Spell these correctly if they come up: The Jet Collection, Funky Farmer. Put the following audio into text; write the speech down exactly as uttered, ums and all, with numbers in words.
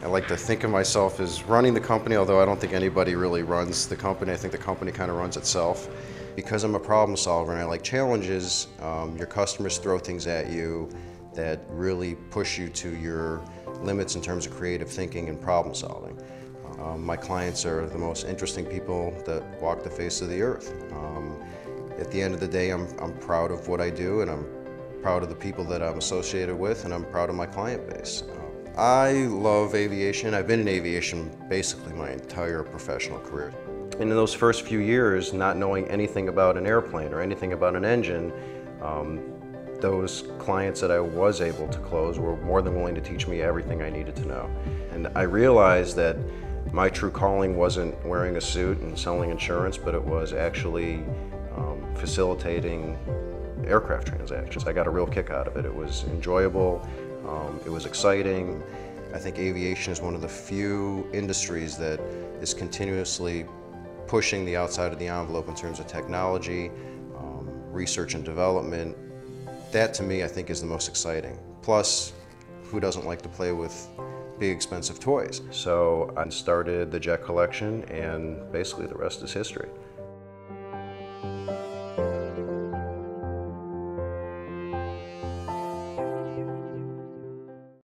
I like to think of myself as running the company, although I don't think anybody really runs the company. I think the company kind of runs itself. Because I'm a problem solver and I like challenges, um, your customers throw things at you that really push you to your limits in terms of creative thinking and problem solving. Um, my clients are the most interesting people that walk the face of the earth. Um, at the end of the day, I'm, I'm proud of what I do, and I'm proud of the people that I'm associated with, and I'm proud of my client base. I love aviation. I've been in aviation basically my entire professional career. And in those first few years, not knowing anything about an airplane or anything about an engine, um, those clients that I was able to close were more than willing to teach me everything I needed to know. And I realized that my true calling wasn't wearing a suit and selling insurance, but it was actually um, facilitating aircraft transactions. I got a real kick out of it. It was enjoyable. Um, it was exciting. I think aviation is one of the few industries that is continuously pushing the outside of the envelope in terms of technology, um, research and development. That to me I think is the most exciting. Plus, who doesn't like to play with big expensive toys? So I started the Jet Collection, and basically the rest is history.